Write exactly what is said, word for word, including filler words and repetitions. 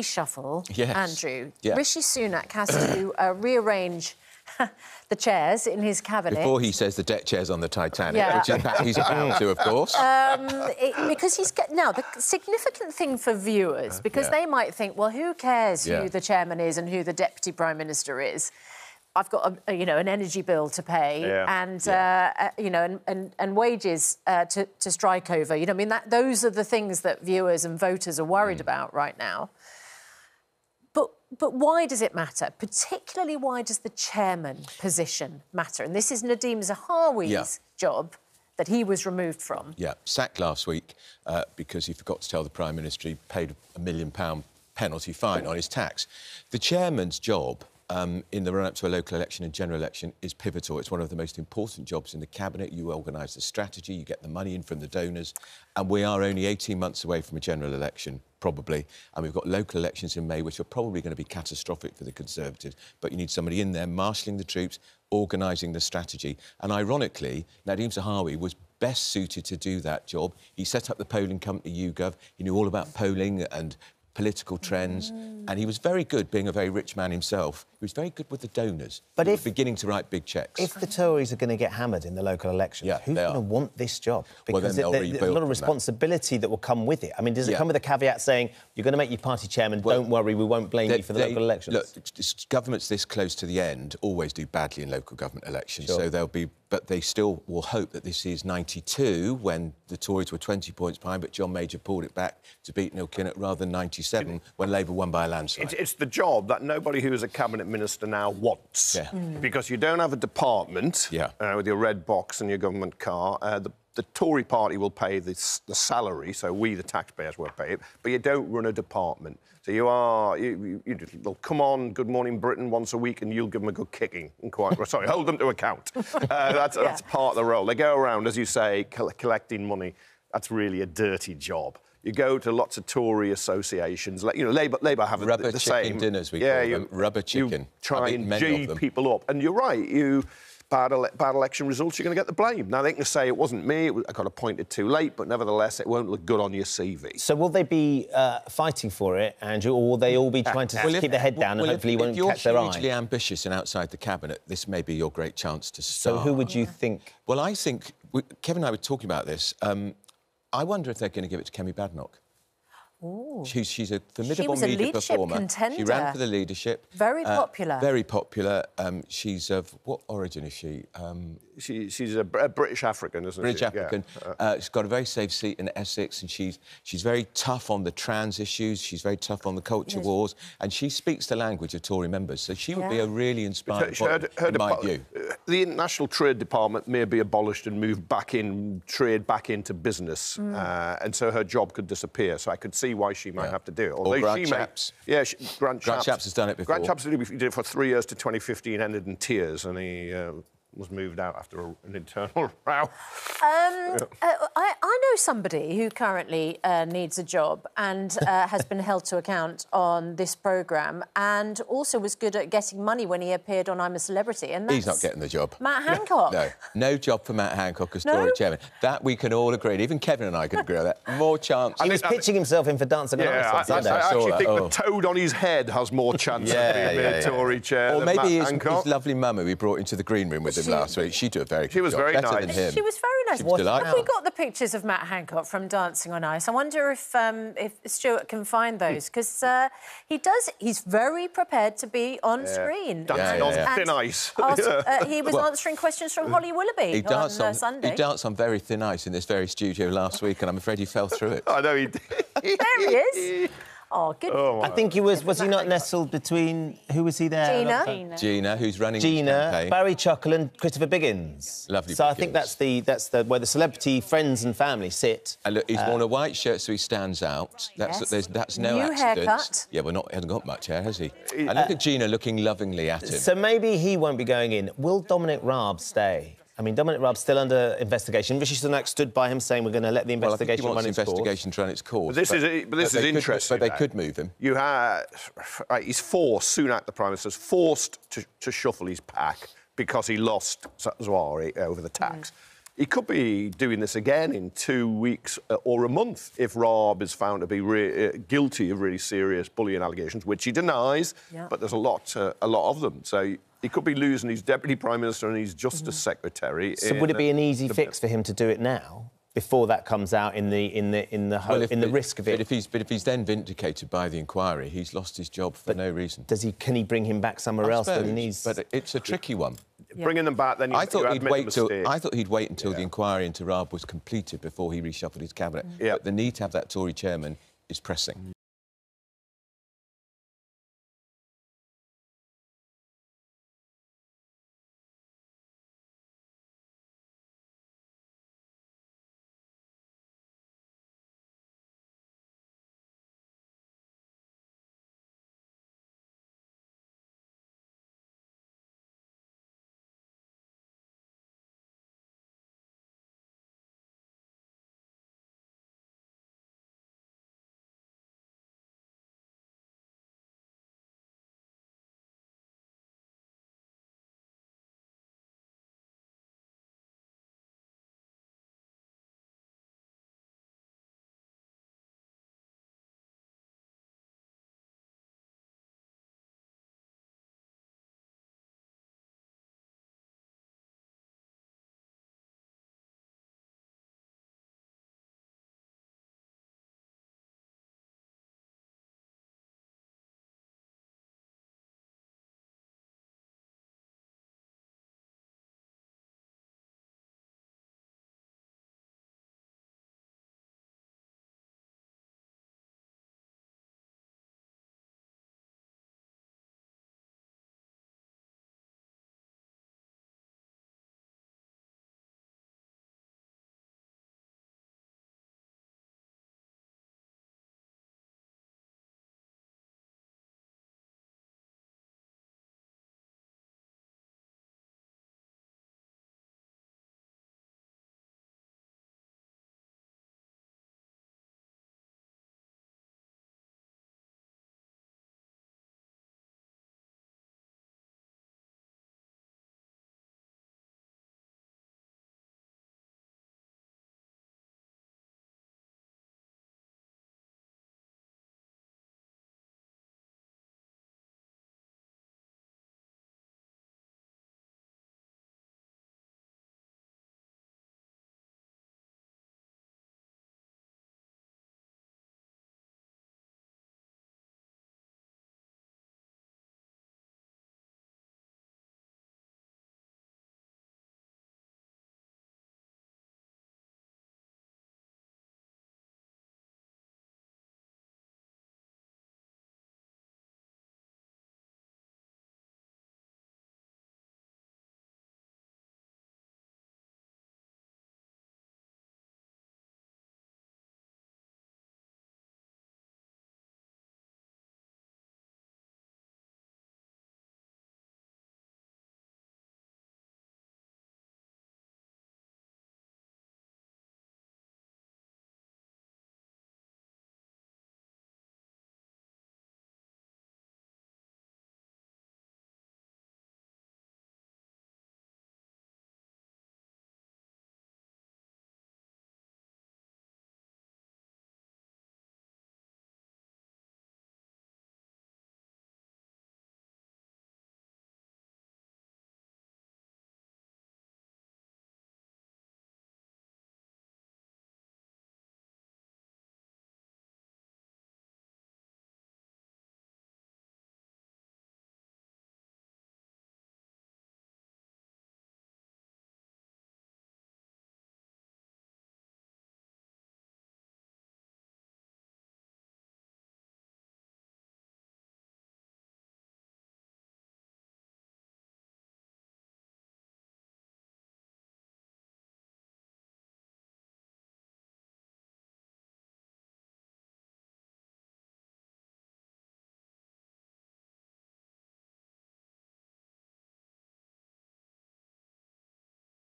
reshuffle, yes. Andrew, yeah. Rishi Sunak has to uh, rearrange the chairs in his cabinet. Before he says the deck chairs on the Titanic, yeah. which he's about to, of course. Um, it, because he's... Get, now, the significant thing for viewers, because yeah. they might think, well, who cares yeah. who the chairman is and who the deputy prime minister is? I've got, a, you know, an energy bill to pay yeah. and, yeah. Uh, you know, and, and, and wages uh, to, to strike over. You know, I mean, that, those are the things that viewers and voters are worried mm. about right now. But, but why does it matter? Particularly, why does the chairman position matter? And this is Nadhim Zahawi's yeah. job that he was removed from. Yeah, sacked last week uh, because he forgot to tell the Prime Minister he paid a million pound penalty fine on his tax. The chairman's job... Um, in the run-up to a local election and general election is pivotal. It's one of the most important jobs in the cabinet. You organise the strategy, you get the money in from the donors, and we are only eighteen months away from a general election, probably, and we've got local elections in May, which are probably going to be catastrophic for the Conservatives, but you need somebody in there marshalling the troops, organising the strategy, and ironically, Nadhim Zahawi was best suited to do that job. He set up the polling company, YouGov, he knew all about polling and political trends, mm. and he was very good, being a very rich man himself. He was very good with the donors. But if... beginning to write big cheques. If the Tories are going to get hammered in the local elections, yeah, who's going to want this job? Because well, there's a lot of responsibility that. that will come with it. I mean, does it yeah. come with a caveat saying, you're going to make your party chairman, well, don't worry, we won't blame they, you for the they, local elections? Look, governments this close to the end always do badly in local government elections, sure. so they'll be... But they still will hope that this is ninety-two, when the Tories were twenty points behind, but John Major pulled it back to beat Neil Kinnock, rather than ninety-seven, when Labour won by a landslide. It's, it's the job that nobody who is a cabinet minister now wants. Yeah. Mm. Because you don't have a department yeah. uh, with your red box and your government car. Uh, the, the Tory party will pay the, the salary, so we, the taxpayers, will pay it, but you don't run a department. So you are... You, you, you, they'll come on Good Morning Britain once a week and you'll give them a good kicking. And quite, sorry, hold them to account. Uh, that's, yeah. that's part of the role. They go around, as you say, co collecting money. That's really a dirty job. You go to lots of Tory associations. Like, you know, Labour, Labour have rubber the, the same... Rubber chicken dinners, we yeah, call you, them. Rubber chicken. You try and G people up. And you're right, you... Bad, ele bad election results, you're going to get the blame. Now, they can say it wasn't me, it was, I got appointed too late, but nevertheless, it won't look good on your C V. So will they be uh, fighting for it, Andrew, or will they all be trying to well, keep if, their head down well, and well, hopefully if, won't if catch their eye? If you're hugely ambitious and outside the Cabinet, this may be your great chance to start. So who would you yeah. think? Well, I think... We, Kevin and I were talking about this. Um, I wonder if they're going to give it to Kemi Badenoch. She, she's a formidable she media a performer. Contender. She ran for the leadership. Very uh, popular. Very popular. Um, she's of what origin is she? Um, she she's a, a British African, isn't British she? British African. Yeah. Uh, she's got a very safe seat in Essex, and she's she's very tough on the trans issues. She's very tough on the culture yes. wars, and she speaks the language of Tory members. So she would yeah. be a really inspiring body, in my view. The International Trade Department may be abolished and moved back in trade back into business, mm. uh, and so her job could disappear. So I could see why she might yeah. have to do it. Although or Grant she Shapps. May... Yeah, she... Grant, Grant Shapps. Shapps has done it before. Grant Shapps did it for three years to twenty fifteen, ended in tears, and he uh, was moved out after a, an internal row. Um, yeah. uh, I, I know somebody who currently uh, needs a job and uh, has been held to account on this programme and also was good at getting money when he appeared on I'm a Celebrity, and that's... He's not getting the job. Matt Hancock. No, no, no job for Matt Hancock as no? Tory chairman. That we can all agree, and even Kevin and I can agree on that. More chance... He was I mean, pitching I mean, himself in for Dancing on Ice. Yeah, I, I, I, I actually that. think oh. the toad on his head has more chance yeah, of being yeah, a yeah. Tory chair Or than maybe Matt his, his lovely mama we brought into the green room with him. Last week, she did a very good job. She was very nice. She was very nice. She was delightful. Have we got the pictures of Matt Hancock from Dancing on Ice? I wonder if um, if Stuart can find those, because uh, he does. He's very prepared to be on yeah. screen. Dancing yeah, yeah, on thin ice. Asked, uh, he was well, answering questions from Holly Willoughby he danced on, on uh, Sunday. He danced on very thin ice in this very studio last week, and I'm afraid he fell through it. I know he did. There he is. Oh, good. Oh, I think he was... Was he not nestled between... Who was he there? Gina. Gina, Gina who's running Gina, Barry Chuckle and Christopher Biggins. Lovely So Biggins. I think that's the that's the where the celebrity friends and family sit. And look, he's uh, worn a white shirt so he stands out. That's yes. there's, that's no New accident. Haircut. Yeah, well, not, he hasn't got much hair, has he? And look uh, at Gina looking lovingly at him. So maybe he won't be going in. Will Dominic Raab stay? I mean, Dominic Raab's still under investigation. Rishi Sunak stood by him saying, we're going to let the investigation well, run its course. investigation run its course. But this but, is, but this but is interesting. Could, but they could move him. You have... Right, he's forced, Sunak, the Prime Minister, is forced to, to shuffle his pack because he lost Zahawi over the tax. Mm. He could be doing this again in two weeks or a month if Raab is found to be re guilty of really serious bullying allegations, which he denies, yeah. but there's a lot, uh, a lot of them. So he could be losing his deputy prime minister and his justice mm-hmm. secretary. So in, would it be an easy uh, fix for him to do it now? Before that comes out in the in the in the well, if, in the but, risk of it. But if he's but if he's then vindicated by the inquiry, he's lost his job for but no reason. Does he? Can he bring him back somewhere I else? Suppose, than he's... But it's a tricky one. Yeah. Bringing them back, then you, I thought he'd wait till I thought he'd wait until yeah. the inquiry into Raab was completed before he reshuffled his cabinet. Mm. Yeah. But the need to have that Tory chairman is pressing. Mm.